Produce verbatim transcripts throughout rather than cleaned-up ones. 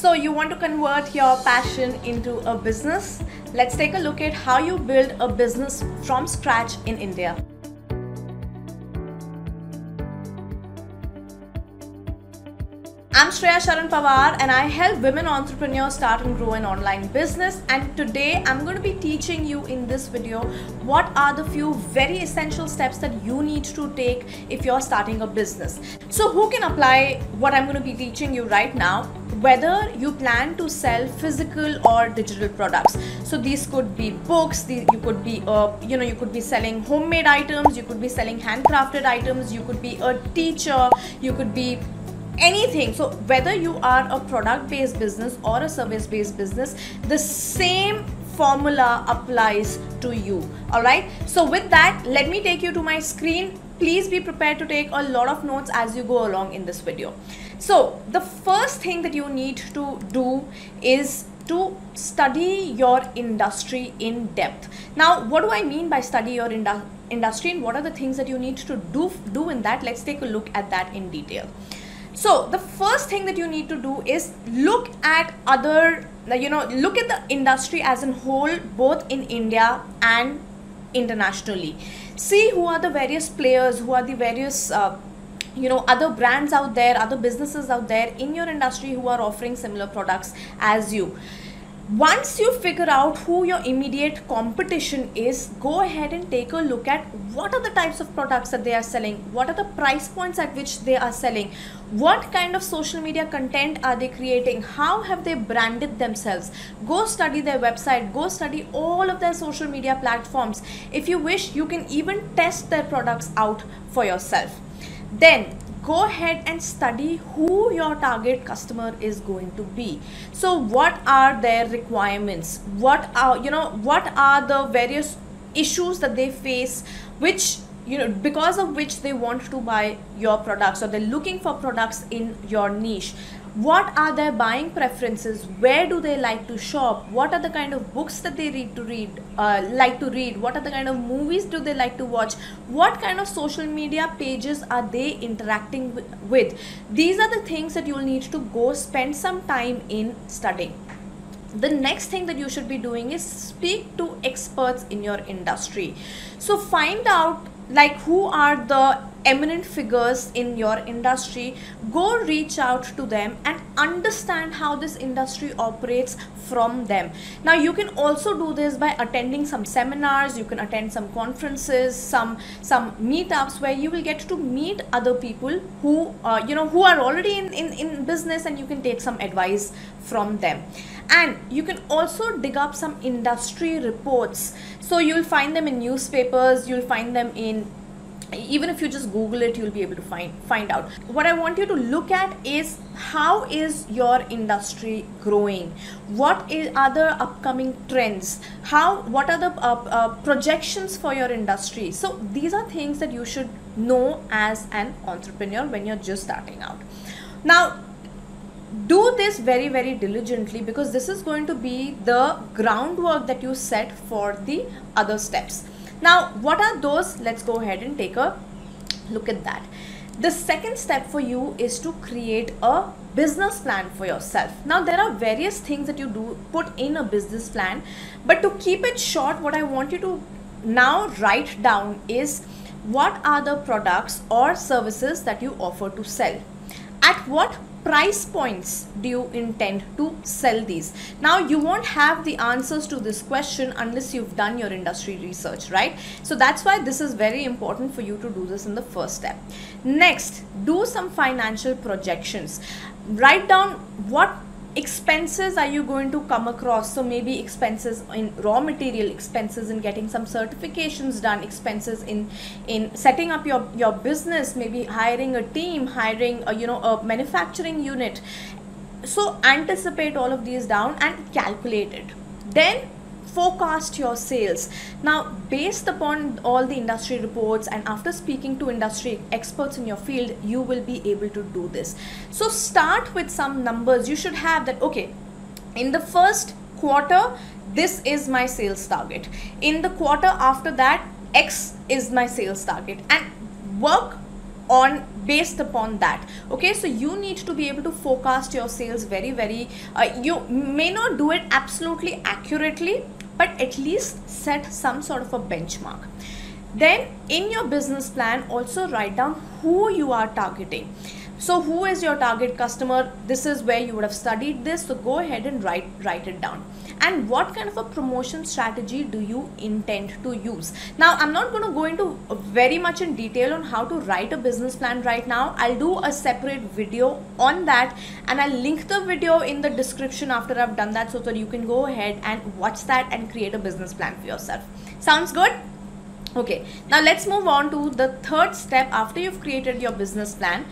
So you want to convert your passion into a business? Let's take a look at how you build a business from scratch in India. I'm Shreya Sharan Pawar and I help women entrepreneurs start and grow an online business, and today I'm going to be teaching you in this video what are the few very essential steps that you need to take if you're starting a business. So who can apply what I'm going to be teaching you right now, whether you plan to sell physical or digital products. So these could be books, these, you could be uh, you know you could be selling homemade items, you could be selling handcrafted items, you could be a teacher, you could be anything. So whether you are a product-based business or a service-based business, the same formula applies to you. All right. So with that, let me take you to my screen. Please be prepared to take a lot of notes as you go along in this video. So the first thing that you need to do is to study your industry in depth. Now, what do I mean by study your indu- industry and what are the things that you need to do, do in that? Let's take a look at that in detail. So the first thing that you need to do is look at other, you know, look at the industry as a whole, both in India and internationally. See who are the various players, who are the various, uh, you know, other brands out there, other businesses out there in your industry who are offering similar products as you. Once you figure out who your immediate competition is, go ahead and take a look at what are the types of products that they are selling, what are the price points at which they are selling, what kind of social media content are they creating, how have they branded themselves. Go study their website, go study all of their social media platforms. If you wish, you can even test their products out for yourself. Then go ahead and study who your target customer is going to be. So what are their requirements? What are, you know, what are the various issues that they face, which, you know, because of which they want to buy your products or they're looking for products in your niche. What are their buying preferences? Where do they like to shop? What are the kind of books that they read to read, uh, like to read? What are the kind of movies do they like to watch? What kind of social media pages are they interacting with? These are the things that you'll need to go spend some time in studying. The next thing that you should be doing is speak to experts in your industry. So find out like who are the eminent figures in your industry. Go reach out to them and understand how this industry operates from them. Now you can also do this by attending some seminars, you can attend some conferences, some some meetups where you will get to meet other people who uh, you know who are already in, in in business, and you can take some advice from them. And you can also dig up some industry reports. So you'll find them in newspapers, you'll find them in, even if you just Google it, you'll be able to find find out. What I want you to look at is how is your industry growing, what is other upcoming trends, how what are the uh, uh, projections for your industry. So these are things that you should know as an entrepreneur when you're just starting out. Now do this very very diligently, because this is going to be the groundwork that you set for the other steps. Now, what are those? Let's go ahead and take a look at that. The second step for you is to create a business plan for yourself. Now, there are various things that you do put in a business plan, but to keep it short, what I want you to now write down is what are the products or services that you offer to sell? At what price points do you intend to sell these? Now you won't have the answers to this question unless you've done your industry research, right? So that's why this is very important for you to do this in the first step. Next, do some financial projections. Write down what expenses are you going to come across. So maybe expenses in raw material, expenses in getting some certifications done, expenses in in setting up your your business, maybe hiring a team, hiring a, you know a manufacturing unit. So anticipate all of these down and calculate it. Then forecast your sales. Now, based upon all the industry reports and after speaking to industry experts in your field, you will be able to do this. So start with some numbers. You should have that, okay, in the first quarter, this is my sales target. In the quarter after that, X is my sales target, and work on based upon that. Okay, so you need to be able to forecast your sales very very uh, you may not do it absolutely accurately, but at least set some sort of a benchmark. Then in your business plan also write down who you are targeting. So who is your target customer? This is where you would have studied this, so go ahead and write write it down. And what kind of a promotion strategy do you intend to use? Now I'm not going to go into very much in detail on how to write a business plan right now. I'll do a separate video on that, and I'll link the video in the description after I've done that, so that you can go ahead and watch that and create a business plan for yourself. Sounds good? Okay, now let's move on to the third step. After you've created your business plan,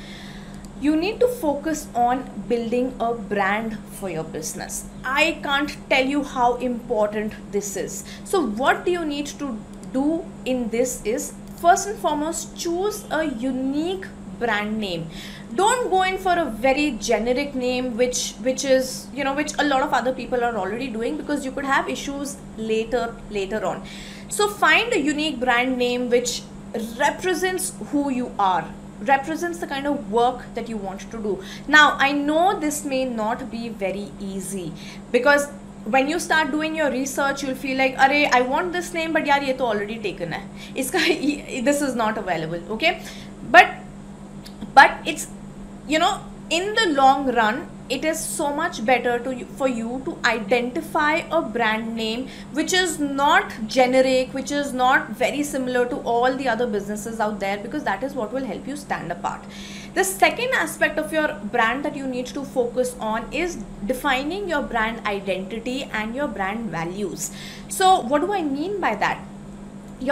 you need to focus on building a brand for your business. I can't tell you how important this is. So what do you need to do in this is, first and foremost, choose a unique brand name. Don't go in for a very generic name which which is, you know, which a lot of other people are already doing, because you could have issues later later on. So find a unique brand name which represents who you are, represents the kind of work that you want to do. Now I know this may not be very easy, because when you start doing your research you'll feel like, arey I want this name, but yaar ye to already taken hai, iska this is not available. Okay, but but it's, you know, in the long run it is so much better to for you to identify a brand name which is not generic, which is not very similar to all the other businesses out there, because that is what will help you stand apart. The second aspect of your brand that you need to focus on is defining your brand identity and your brand values. So what do I mean by that?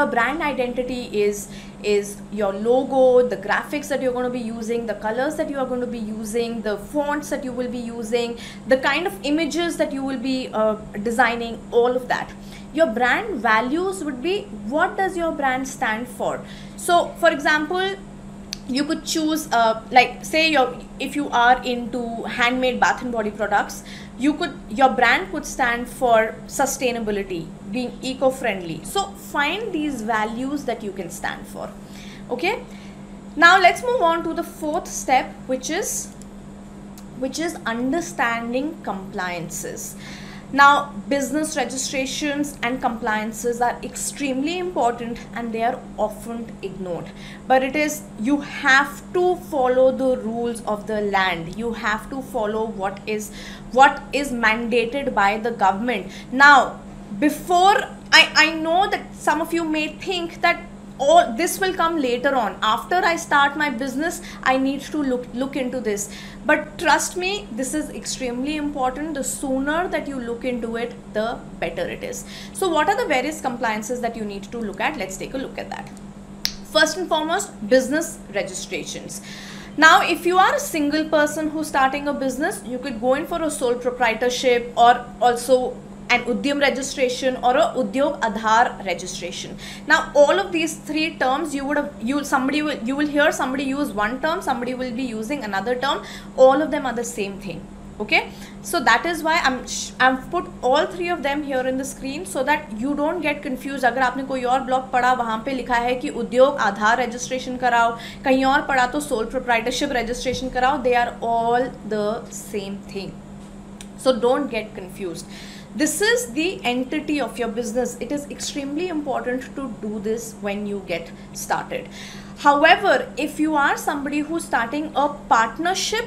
Your brand identity is is your logo, the graphics that you're going to be using, the colors that you are going to be using, the fonts that you will be using, the kind of images that you will be uh, designing, all of that. Your brand values would be, what does your brand stand for? So for example, you could choose uh, like say your if you are into handmade bath and body products, you could your brand could stand for sustainability, being eco-friendly. So find these values that you can stand for. Okay, now let's move on to the fourth step, which is which is understanding compliances. Now business registrations and compliances are extremely important, and they are often ignored, but it is you have to follow the rules of the land. You have to follow what is what is mandated by the government. Now before I, I know that some of you may think that all this will come later on, after I start my business I need to look look into this, but trust me, this is extremely important. The sooner that you look into it, the better it is. So what are the various compliances that you need to look at? Let's take a look at that. First and foremost, business registrations. Now if you are a single person who's starting a business, you could go in for a sole proprietorship, or also an Udyam registration or a Udyog Aadhaar registration. Now all of these three terms you would have you somebody will you will hear somebody use one term, somebody will be using another term. All of them are the same thing. Okay, so that is why I'm I've put all three of them here in the screen, so that you don't get confused. अगर आपने कोई और blog पढ़ा, वहाँ पे लिखा है कि उद्योग आधार registration कराओ, कहीं और पढ़ा तो sole proprietorship registration कराओ. They are all the same thing, so don't get confused. This is the entity of your business. It is extremely important to do this when you get started. However, if you are somebody who's starting a partnership,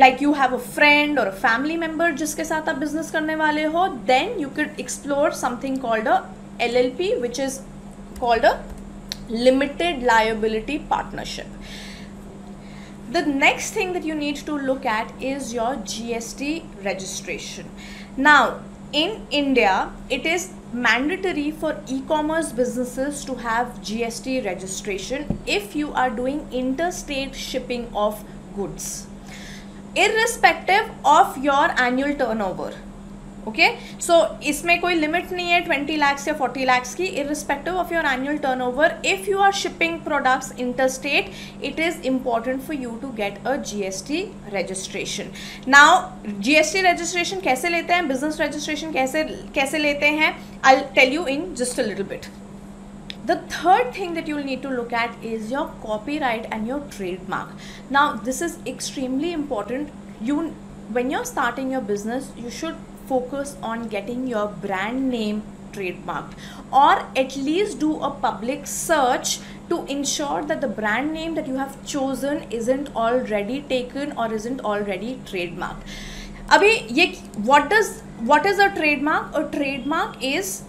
like you have a friend or a family member जिसके साथ आप business करने वाले हो, then you could explore something called a L L P, which is called a limited liability partnership. The next thing that you need to look at is your G S T registration. Now in India it is mandatory for e-commerce businesses to have G S T registration if you are doing interstate shipping of goods, irrespective of your annual turnover. Okay, so इसमें कोई limit नहीं है twenty lakhs या forty lakhs की. Irrespective of your annual turnover, if you are shipping products interstate, it is important for you to get a G S T registration. Now G S T registration कैसे लेते हैं, business registration कैसे कैसे लेते हैं, I'll tell you in just a little bit. The third thing that you'll need to look at is your copyright and your trademark. Now, this is extremely important. You, when you're starting your business, you should focus on getting your brand name trademarked, or at least do a public search to ensure that the brand name that you have chosen isn't already taken or isn't already trademarked. Abhi, ye, what does what is a trademark? A trademark is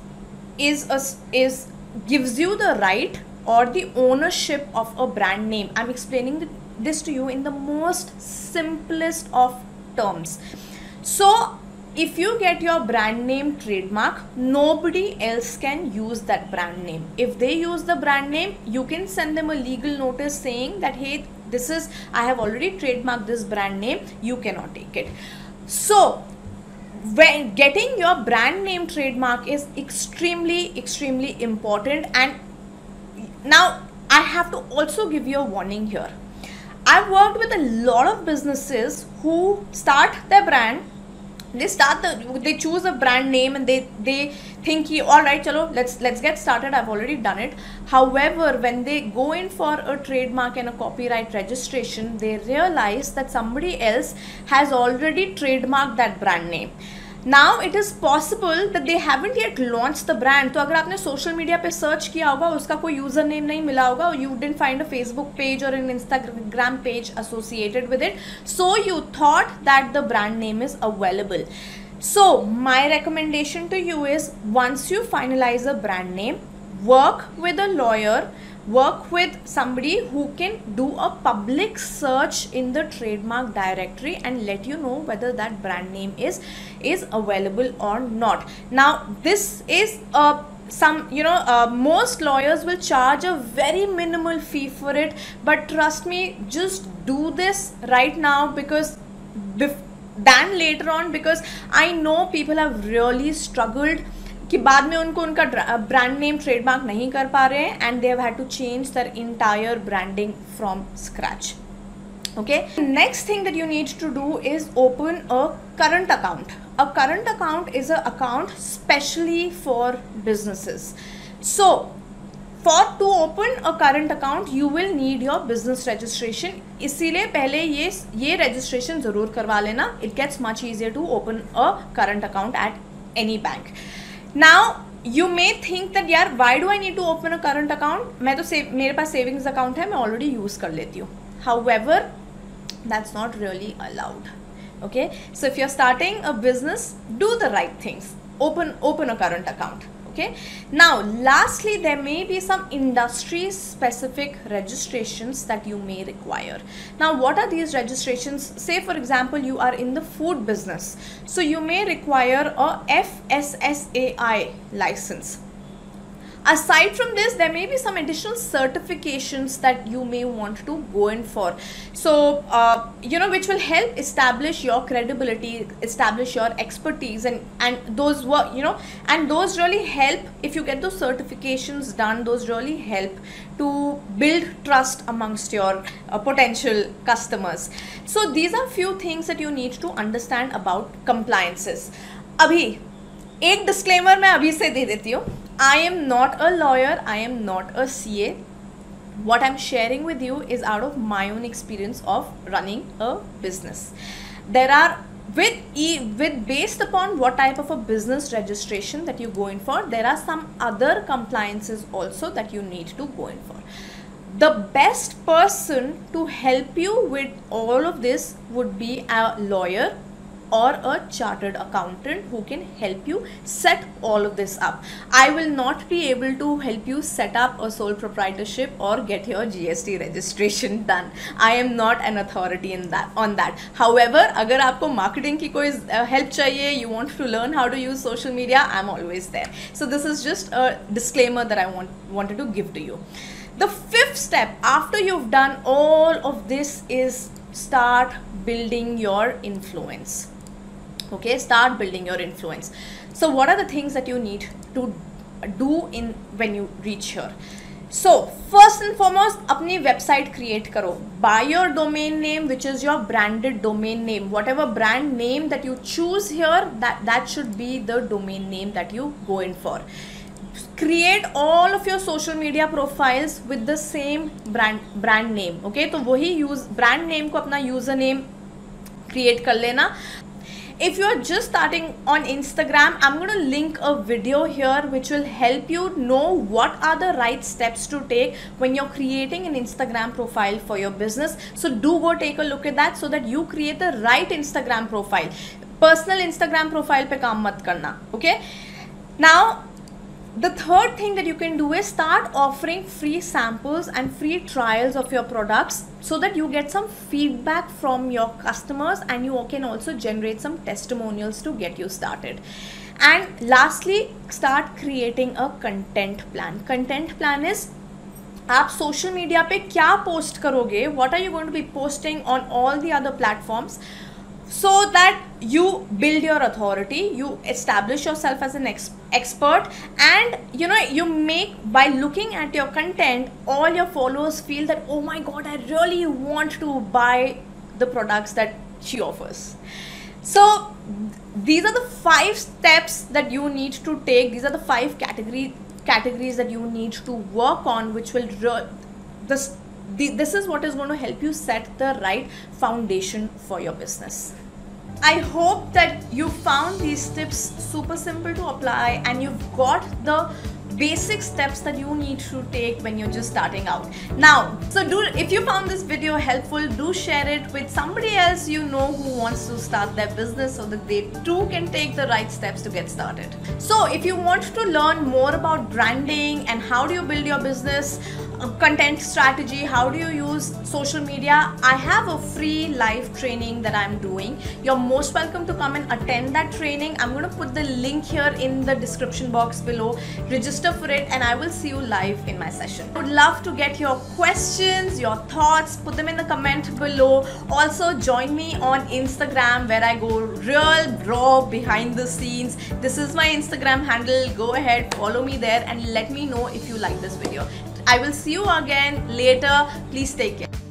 is a, is gives you the right or the ownership of a brand name. I'm explaining this to you in the most simplest of terms. So, if you get your brand name trademark, nobody else can use that brand name. If they use the brand name, you can send them a legal notice saying that, hey, this is, I have already trademarked this brand name, you cannot take it. So, when getting your brand name trademark is extremely, extremely important. And now I have to also give you a warning here. I've worked with a lot of businesses who start their brand. They start the, they choose a brand name and they they think, all right, chalo, let's let's get started. I've already done it. However, when they go in for a trademark and a copyright registration, they realize that somebody else has already trademarked that brand name. Now it is possible that they haven't yet launched the brand. So, if you have social media pe search kiya hoga, uska koi username nahi mila hoga, or you didn't find a Facebook page or an Instagram page associated with it. So, you thought that the brand name is available. So, my recommendation to you is, once you finalize a brand name, work with a lawyer, work with somebody who can do a public search in the trademark directory and let you know whether that brand name is is available or not. Now, this is a some you know uh, most lawyers will charge a very minimal fee for it, but trust me, just do this right now because than later on, because I know people have really struggled कि बाद में उनको उनका brand name trademark नहीं कर पा रहे हैं and they have had to change their entire branding from scratch. Okay. Next thing that you need to do is open a current account. A current account is an account specially for businesses. So, for to open a current account, you will need your business registration. इसीलिए पहले ये ये registration जरूर करवा लेना. It gets much easier to open a current account at any bank. Now, you may think that, yaar, why do I need to open a current account? मैं तो save, मेरे पास savings account है, मैं already use कर लेती हूँ. However, that's not really allowed. Okay, so if you're starting a business, do the right things. Open open a current account. Okay. Now, lastly, there may be some industry-specific registrations that you may require. Now, what are these registrations? Say, for example, you are in the food business. So, you may require a F S S A I license. Aside from this, there may be some additional certifications that you may want to go in for. So, uh, you know, which will help establish your credibility, establish your expertise, and, and those were, you know, and those really help, if you get those certifications done, those really help to build trust amongst your uh, potential customers. So, these are few things that you need to understand about compliances. Abhi, ek disclaimer main abhi se de deti hu. I am not a lawyer, I am not a C A. What I'm sharing with you is out of my own experience of running a business. There are, with, with based upon what type of a business registration that you go in for, there are some other compliances also that you need to go in for. The best person to help you with all of this would be a lawyer or a chartered accountant who can help you set all of this up. I will not be able to help you set up a sole proprietorship or get your G S T registration done. I am not an authority in that on that. However, agar aapko marketing ki koi help chahiye, you want to learn how to use social media, I'm always there. So this is just a disclaimer that I want wanted to give to you. The fifth step after you've done all of this is start building your influence. Okay, start building your influence. So, what are the things that you need to do in when you reach here? So, first and foremost, apni website create karo. Buy your domain name, which is your branded domain name. Whatever brand name that you choose here, that, that should be the domain name that you go in for. create all of your social media profiles with the same brand brand name. Okay, तो वही use brand name को अपना user name create कर लेना. If you are just starting on Instagram, I'm going to link a video here which will help you know what are the right steps to take when you're creating an Instagram profile for your business. So do go take a look at that so that you create the right Instagram profile. Personal Instagram profile पे काम मत करना. Okay? Now, the third thing that you can do is start offering free samples and free trials of your products so that you get some feedback from your customers and you can also generate some testimonials to get you started. And lastly, start creating a content plan. Content plan is आप social media पे क्या post करोगे, what are you going to be posting on all the other platforms, so that you build your authority, you establish yourself as an ex expert, and you know, you make, by looking at your content, all your followers feel that, oh my god, I really want to buy the products that she offers. So these are the five steps that you need to take. These are the five category categories that you need to work on, which will this The, this is what is going to help you set the right foundation for your business. I hope that you found these tips super simple to apply and you've got the basic steps that you need to take when you're just starting out. Now, so do, if you found this video helpful, do share it with somebody else you know who wants to start their business so that they too can take the right steps to get started. So if you want to learn more about branding and how do you build your business, content strategy, how do you use social media, I have a free live training that I'm doing. You're most welcome to come and attend that training. I'm going to put the link here in the description box below. Register for it and I will see you live in my session. I would love to get your questions, your thoughts, put them in the comment below. Also join me on Instagram where I go real raw behind the scenes. This is my Instagram handle. Go ahead, follow me there and let me know if you like this video. I will see you again later. Please take care.